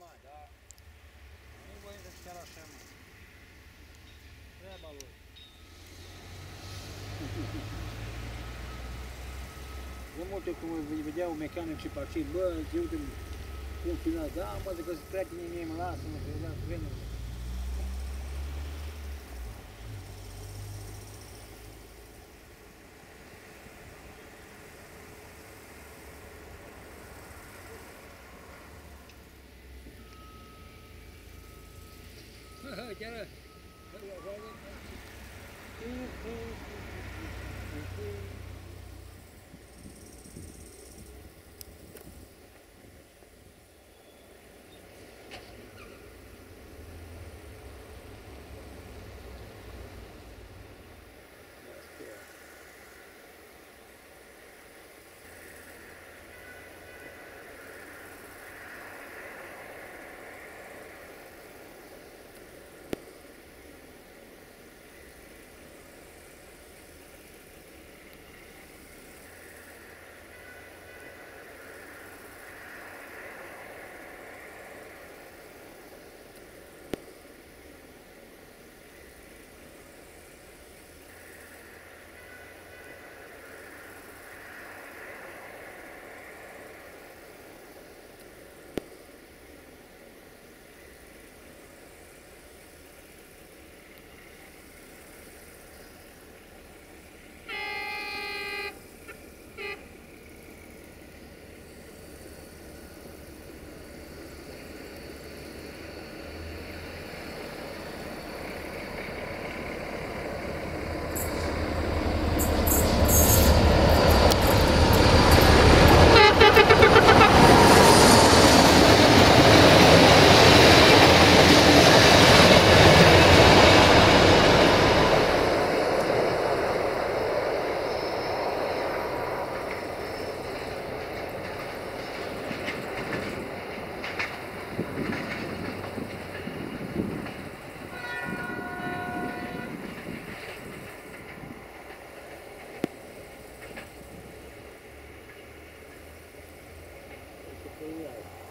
mai, dar nu voi vezi chiar așa, mă. Treaba lui. Nu multe cum îi vedeau mecanicii pe acei, bă, eu de un final, da, mă, zic că se trece mine, mă lasă-mă, că eu las trenul. Chiar yeah.